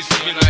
Piscina